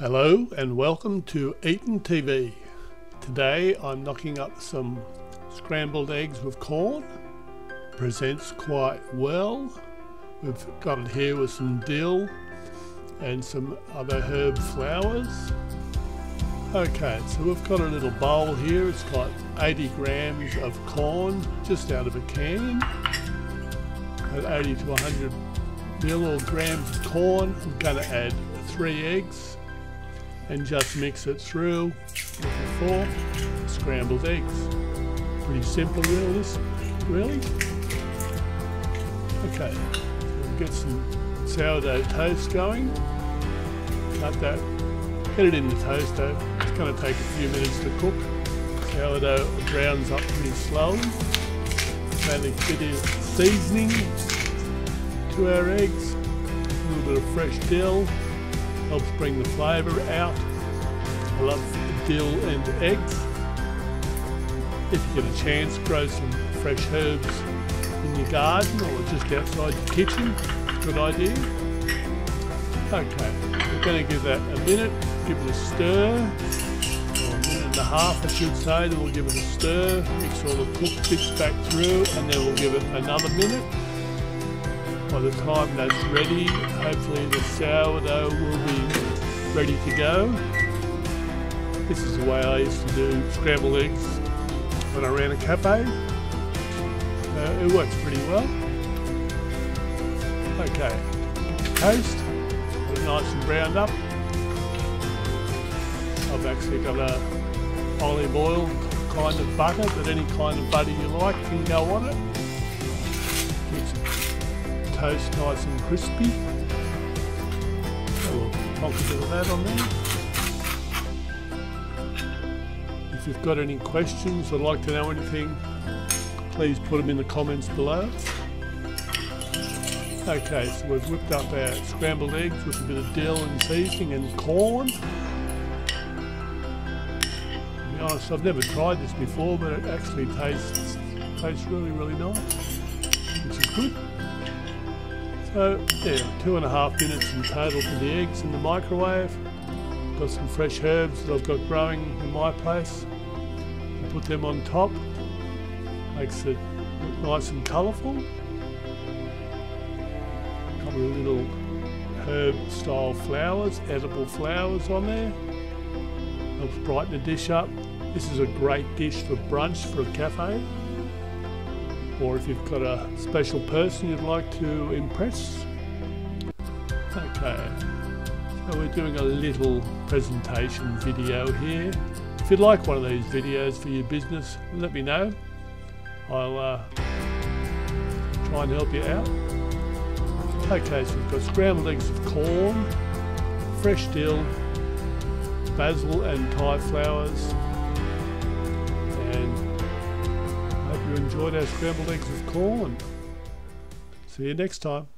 Hello and welcome to EatnTV. Today I'm knocking up some scrambled eggs with corn. Presents quite well. We've got it here with some dill and some other herb flowers. Okay, so we've got a little bowl here. It's got 80 grams of corn just out of a can. At 80 to 100 ml or grams of corn, I'm going to add 3 eggs. And just mix it through with a fork. Scrambled eggs. Pretty simple really. Okay, we'll get some sourdough toast going. Cut that, get it in the toaster. It's going to take a few minutes to cook. Sourdough browns up pretty slowly. Add a bit of seasoning to our eggs. A little bit of fresh dill. Helps bring the flavour out. I love dill and eggs. If you get a chance, grow some fresh herbs in your garden or just outside your kitchen. Good idea. Okay, we're going to give that a minute, give it a stir, or a minute and a half I should say, then we'll give it a stir, mix all the cooked bits back through, and then we'll give it another minute. By the time that's ready, hopefully the sourdough will be ready to go. This is the way I used to do scrambled eggs when I ran a cafe. It works pretty well. Okay, toast, put it nice and browned up. I've actually got an olive oil kind of butter, but any kind of butter you like can go on it. Toast nice and crispy. We'll knock a bit of that on there. If you've got any questions or like to know anything, please put them in the comments below. Okay, so we've whipped up our scrambled eggs with a bit of dill and seasoning and corn. To be honest, I've never tried this before, but it actually tastes really nice, which is good. So yeah, 2.5 minutes in total for the eggs in the microwave. Got some fresh herbs that I've got growing in my place. I put them on top. Makes it look nice and colourful. A couple of little herb-style flowers, edible flowers on there. Helps brighten the dish up. This is a great dish for brunch for a cafe. Or if you've got a special person you'd like to impress. Okay, so we're doing a little presentation video here. If you'd like one of these videos for your business, let me know. I'll try and help you out. Okay, so we've got scrambled eggs of corn, fresh dill, basil and Thai flowers. Enjoyed our scrambled eggs with corn. See you next time.